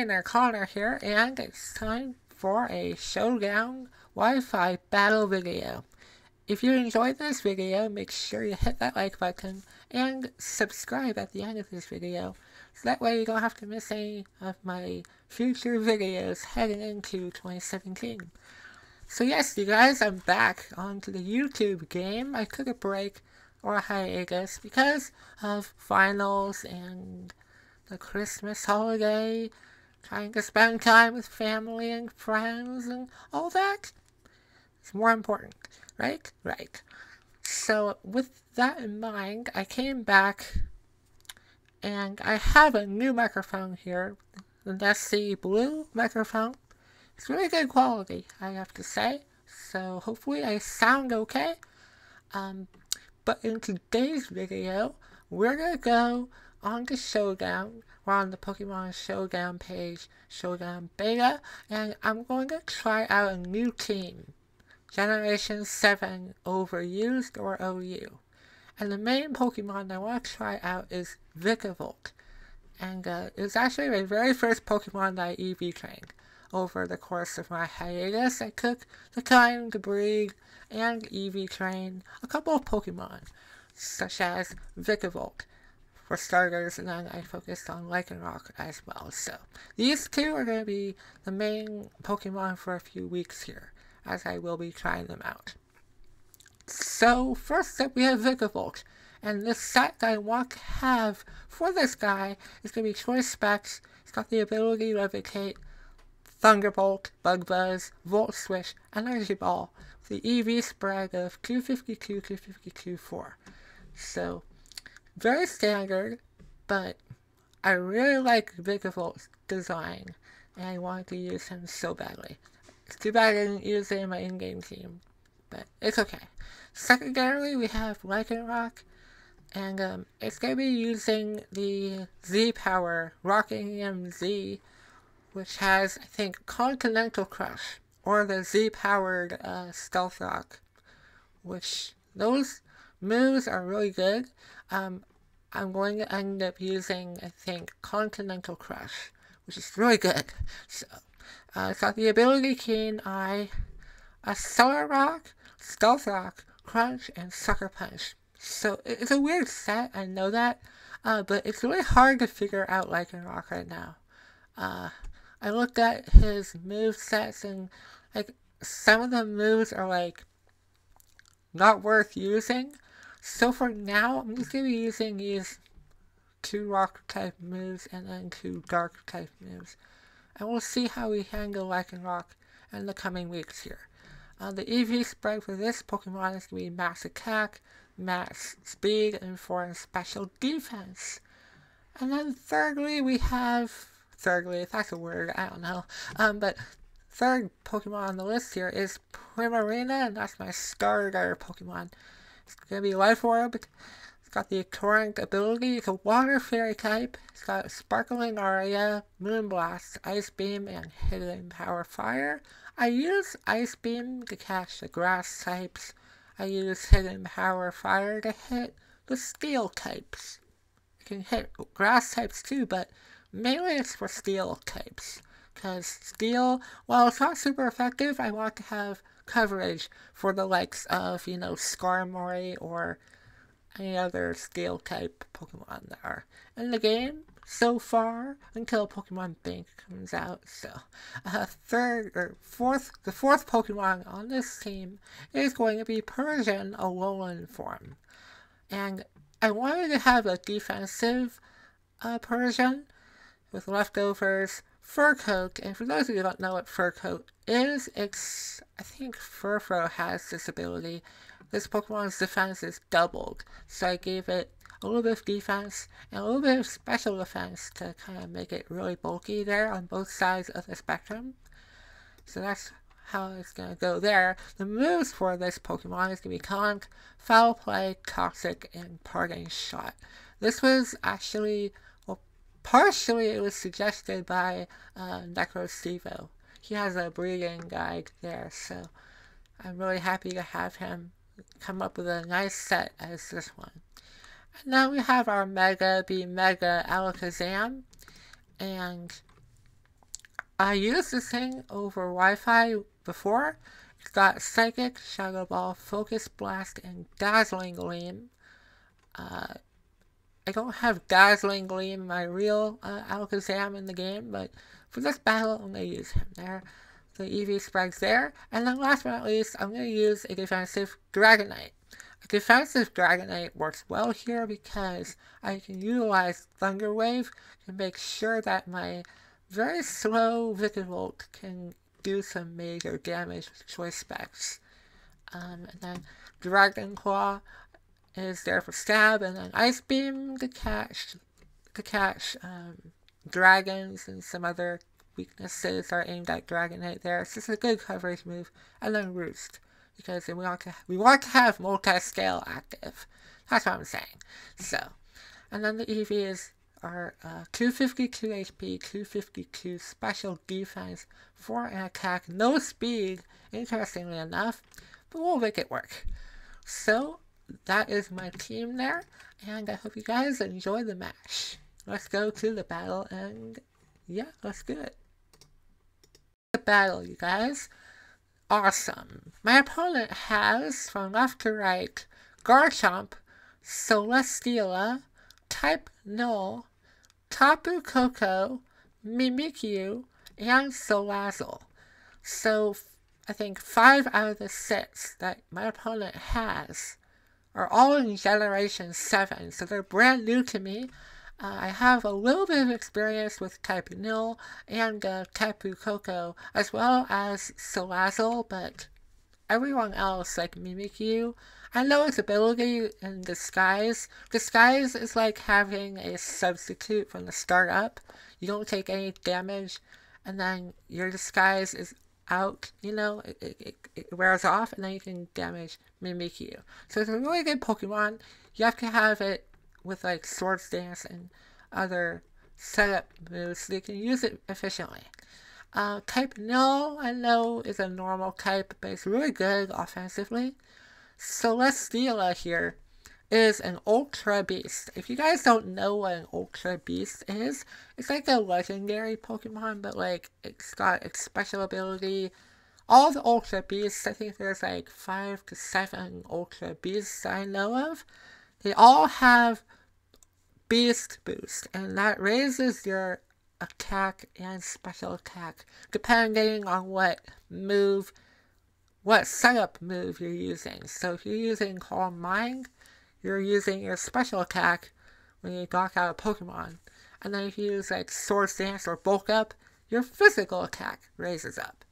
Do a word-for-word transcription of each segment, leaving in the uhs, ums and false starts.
And our Connor here, and it's time for a Showdown Wi-Fi battle video. If you enjoyed this video, make sure you hit that like button and subscribe at the end of this video, so that way you don't have to miss any of my future videos heading into twenty seventeen. So yes, you guys, I'm back onto the YouTube game. I took a break or a hiatus because of finals and the Christmas holiday, trying to spend time with family and friends and all that. It's more important, right? Right. So with that in mind, I came back and I have a new microphone here. That's the blue microphone. It's really good quality, I have to say. So hopefully I sound okay. Um, but in today's video, we're going to go on to Showdown. We're on the Pokemon Showdown page, Showdown Beta, and I'm going to try out a new team, Generation seven Overused or O U. And the main Pokemon I want to try out is Vikavolt, and uh, it was actually my very first Pokemon that I E V trained. Over the course of my hiatus, I took the time to breed and E V train a couple of Pokemon, such as Vikavolt, for starters, and then I focused on Lycanroc as well. So these two are going to be the main Pokemon for a few weeks here, as I will be trying them out. So first up we have Vikavolt, and the set that I want to have for this guy is going to be Choice Specs. It's got the ability to Levitate, Thunderbolt, Bug Buzz, Volt Switch, Energy Ball, with the E V spread of two fifty-two, two fifty-two, four. So very standard, but I really like Vikavolt's design, and I wanted to use him so badly. It's too bad I didn't use it in my in-game team, but it's okay. Secondarily, we have Lycanroc, and um, it's going to be using the Z power, Rockingham Z, which has, I think, Continental Crush, or the Z-powered uh, Stealth Rock, which those moves are really good. Um, I'm going to end up using, I think, Continental Crush, which is really good. So, uh, it's got the ability Keen Eye, a Cellar Rock, Stealth Rock, Crunch, and Sucker Punch. So, it's a weird set, I know that, uh, but it's really hard to figure out Lycanroc right now. Uh, I looked at his move sets, and like some of the moves are like not worth using. So for now, I'm just going to be using these two rock type moves and then two dark type moves. And we'll see how we handle Lycanroc in the coming weeks here. Uh, the E V spread for this Pokemon is going to be max attack, max speed, and foreign special defense. And then thirdly, we have... Thirdly, if that's a word, I don't know. Um, but third Pokemon on the list here is Primarina, and that's my starter Pokemon. It's going to be Life Orb. It's got the Torrent ability. It's a Water Fairy type. It's got Sparkling Aria, Moonblast, Ice Beam, and Hidden Power Fire. I use Ice Beam to catch the Grass types. I use Hidden Power Fire to hit the Steel types. You can hit Grass types too, but mainly it's for Steel types. Because Steel, while it's not super effective, I want to have coverage for the likes of, you know, Skarmory or any other Steel type Pokemon that are in the game so far until Pokemon Bank comes out. So, uh, third or fourth, the fourth Pokemon on this team is going to be Persian Alolan form, and I wanted to have a defensive uh, Persian with leftovers, Furcoat, and for those of you who don't know what Furcoat is, it's, I think Furfro has this ability. This Pokemon's defense is doubled, so I gave it a little bit of defense and a little bit of special defense to kind of make it really bulky there on both sides of the spectrum. So that's how it's going to go there. The moves for this Pokemon is going to be Taunt, Foul Play, Toxic, and Parting Shot. This was actually... partially, it was suggested by uh, NecroStevo. He has a breeding guide there, so I'm really happy to have him come up with a nice set as this one. And now we have our Mega B Mega Alakazam, and I used this thing over Wi-Fi before. It's got Psychic, Shadow Ball, Focus Blast, and Dazzling Gleam. Uh, I don't have Dazzling Gleam, my real uh, Alakazam in the game, but for this battle, I'm going to use him there. So E V spreads there. And then last but not least, I'm going to use a defensive Dragonite. A defensive Dragonite works well here because I can utilize Thunder Wave to make sure that my very slow Vikavolt can do some major damage with Choice Specs. Um, and then Dragon Claw is there for stab, and then Ice Beam to catch, to catch um, dragons and some other weaknesses are aimed at Dragonite there. So it's a good coverage move. And then Roost, because we want to we want to have multi-scale active. That's what I'm saying. So, and then the E Vs are uh, two fifty-two H P, two fifty-two special defense for an attack, no speed. Interestingly enough, but we'll make it work. So that is my team there, and I hope you guys enjoy the match. Let's go to the battle and. Yeah, let's do it. The battle, you guys. Awesome. My opponent has, from left to right, Garchomp, Celesteela, Type Null, Tapu Koko, Mimikyu, and Salazzle. So, I think five out of the six that my opponent has are all in Generation seven, so they're brand new to me. Uh, I have a little bit of experience with Type Null and uh, Tapu Koko, as well as Salazzle, but everyone else, like Mimikyu, I know its ability in Disguise. Disguise is like having a substitute from the startup. You don't take any damage, and then your Disguise is out, you know, it, it, it wears off, and then you can damage Mimikyu. So it's a really good Pokemon. You have to have it with like Sword Dance and other setup moves, so you can use it efficiently. Uh, type Null, I know, is a normal type, but it's really good offensively. Celesteela here is an Ultra Beast. If you guys don't know what an Ultra Beast is, it's like a legendary Pokemon, but like it's got its special ability. All the Ultra Beasts, I think there's like five to seven Ultra Beasts I know of. They all have Beast Boost, and that raises your attack and special attack, depending on what move, what setup move you're using. So if you're using Calm Mind, you're using your special attack when you knock out a Pokemon. And then if you use like Sword Dance or Bulk Up, your physical attack raises up.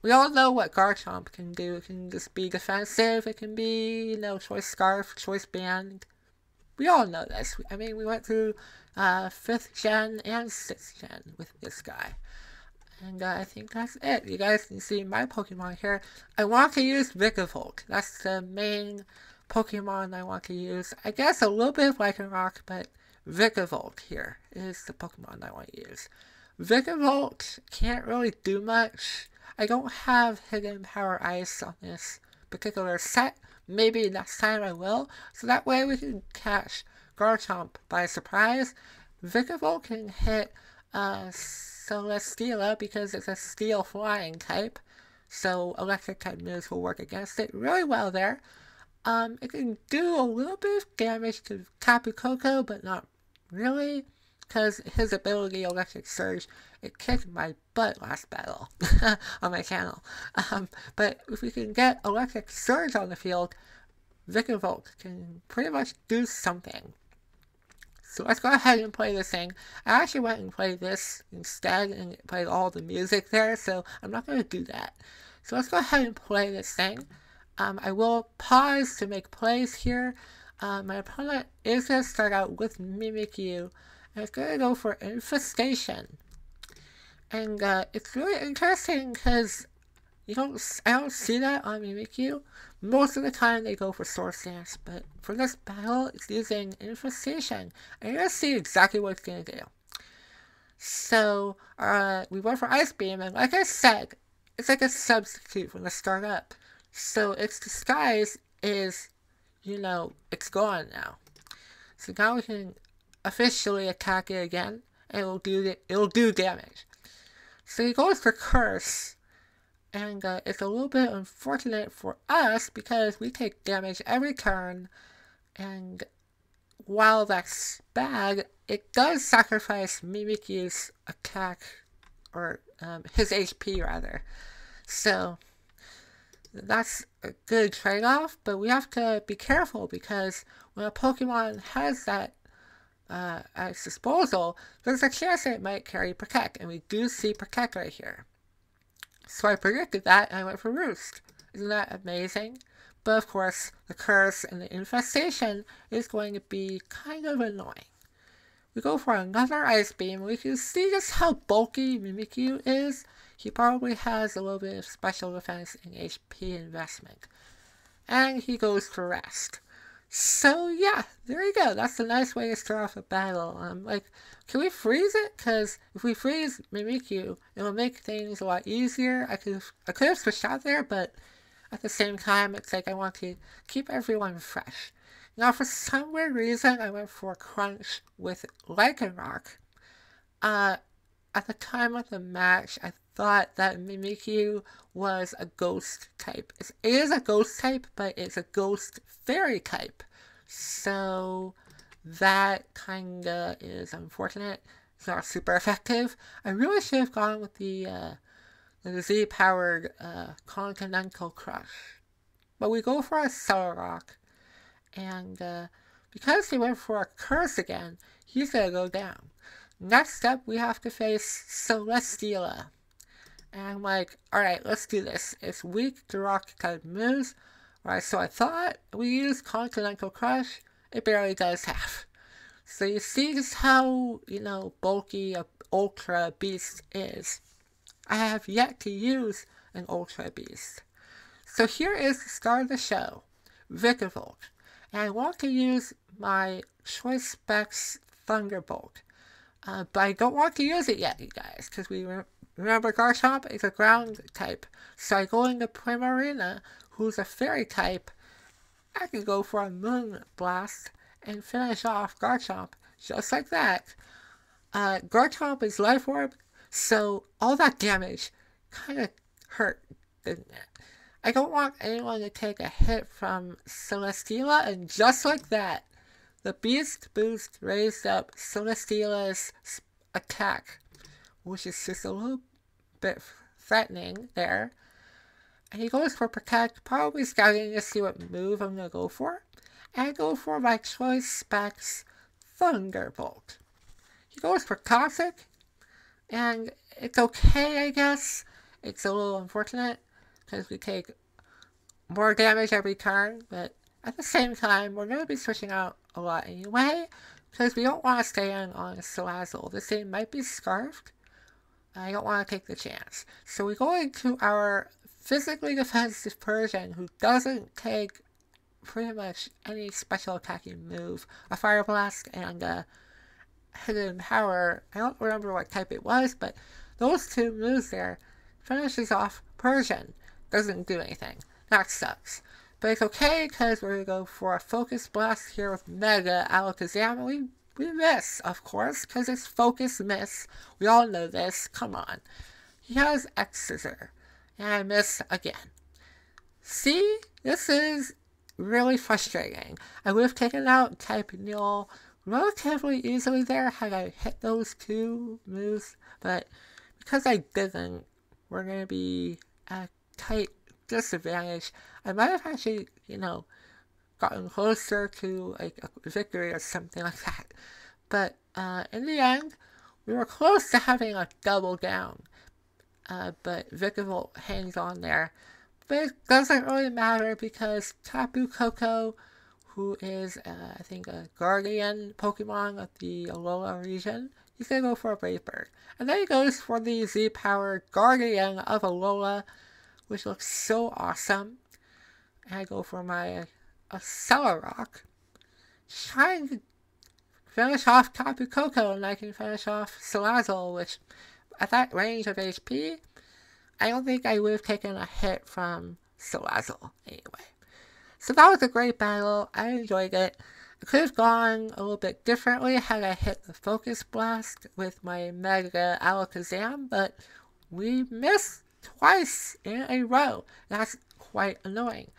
We all know what Garchomp can do. It can just be defensive, it can be, you know, Choice Scarf, Choice Band. We all know this. I mean, we went through uh, fifth gen and sixth gen with this guy. And uh, I think that's it. You guys can see my Pokemon here. I want to use Vikavolt. That's the main Pokemon I want to use. I guess a little bit of Lycanroc, but Vikavolt here is the Pokemon I want to use. Vikavolt can't really do much. I don't have Hidden Power Ice on this particular set. Maybe next time I will. So that way we can catch Garchomp by surprise. Vikavolt can hit uh, Celesteela because it's a steel flying type. So electric type moves will work against it really well there. Um, it can do a little bit of damage to Tapu Koko, but not really. Because his ability, Electric Surge, it kicked my butt last battle on my channel. Um, but if we can get Electric Surge on the field, Vikavolt can pretty much do something. So let's go ahead and play this thing. I actually went and played this instead and played all the music there, so I'm not going to do that. So let's go ahead and play this thing. Um, I will pause to make plays here. Uh, my opponent is going to start out with Mimikyu. It's going to go for Infestation, and uh, it's really interesting because you don't, I don't see that on Mimikyu. Most of the time they go for Sword Dance, but for this battle it's using Infestation, and you're going to see exactly what it's going to do. So uh, we went for Ice Beam, and like I said, it's like a substitute from the start up. So its Disguise is, you know, it's gone now. So now we can officially attack it again, and it'll do, it'll do damage. So he goes for Curse. And uh, it's a little bit unfortunate for us because we take damage every turn. And while that's bad, it does sacrifice Mimikyu's attack, or um, his H P rather. So that's a good trade-off, but we have to be careful because when a Pokemon has that uh, at its disposal, there's a chance that it might carry Protect, and we do see Protect right here. So I predicted that and I went for Roost. Isn't that amazing? But of course, the Curse and the Infestation is going to be kind of annoying. We go for another Ice Beam. We can see just how bulky Mimikyu is. He probably has a little bit of special defense and H P investment. And he goes for Rest. So yeah, there you go. That's a nice way to start off a battle. Um, like, can we freeze it? Because if we freeze Mimikyu, it will make things a lot easier. I could I could have switched out there, but at the same time, it's like I want to keep everyone fresh. Now, for some weird reason, I went for Crunch with Lycanroc. Uh, at the time of the match, I thought that Mimikyu was a ghost type. It is a ghost type, but it's a ghost fairy type. So that kinda is unfortunate. It's not super effective. I really should have gone with the, uh, the Z-powered uh, Continental Crush. But we go for a Stealth Rock. And uh, because he went for a Curse again, he's going to go down. Next up, we have to face Celesteela. And I'm like, alright, let's do this. It's weak to rock type moves. Alright, so I thought we used Continental Crush. It barely does half. So you see just how, you know, bulky an Ultra Beast is. I have yet to use an Ultra Beast. So here is the star of the show, Vikavolt. And I want to use my Choice Specs Thunderbolt. Uh, but I don't want to use it yet, you guys, because we re remember Garchomp is a ground type. So I go into Primarina, who's a fairy type. I can go for a Moonblast and finish off Garchomp just like that. Uh, Garchomp is Life Orb, so all that damage kind of hurt, didn't it? I don't want anyone to take a hit from Celesteela, and just like that, the Beast Boost raised up Celesteela's attack, which is just a little bit threatening there. And he goes for Protect, probably scouting to see what move I'm going to go for. And I go for my Choice Specs Thunderbolt. He goes for Toxic, and it's okay, I guess. It's a little unfortunate, because we take more damage every turn, but at the same time, we're going to be switching out a lot anyway, because we don't want to stand on Salazzle. This thing might be scarfed, and I don't want to take the chance. So we go into our physically defensive Persian, who doesn't take pretty much any special attacking move. A Fire Blast and a Hidden Power, I don't remember what type it was, but those two moves there finishes off Persian. Doesn't do anything. That sucks. But it's okay because we're going to go for a Focus Blast here with Mega Alakazam. We, we miss, of course, because it's Focus Miss. We all know this. Come on. He has X Scissor. And I miss again. See? This is really frustrating. I would have taken out Type: Null relatively easily there had I hit those two moves. But because I didn't, we're going to be at tight disadvantage. I might have actually, you know, gotten closer to like a victory or something like that. But uh, in the end, we were close to having a double down. Uh, but Vikavolt hangs on there. But it doesn't really matter because Tapu Koko, who is, uh, I think, a guardian Pokemon of the Alola region, he's going to go for a Brave Bird. And then he goes for the Z-powered Guardian of Alola, which looks so awesome. And I go for my uh, Salazzle, trying to finish off Tapu Koko, and I can finish off Salazzle, which at that range of H P, I don't think I would have taken a hit from Salazzle anyway. So that was a great battle. I enjoyed it. I could have gone a little bit differently had I hit the Focus Blast with my Mega Alakazam, but we missed twice in a row. That's quite annoying.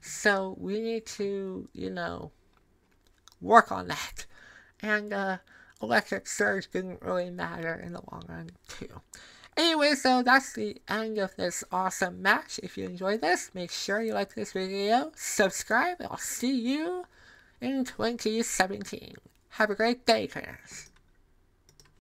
So we need to, you know, work on that. And uh, Electric Surge didn't really matter in the long run, too. Anyway, so that's the end of this awesome match. If you enjoyed this, make sure you like this video, subscribe, and I'll see you in twenty seventeen. Have a great day, trainers.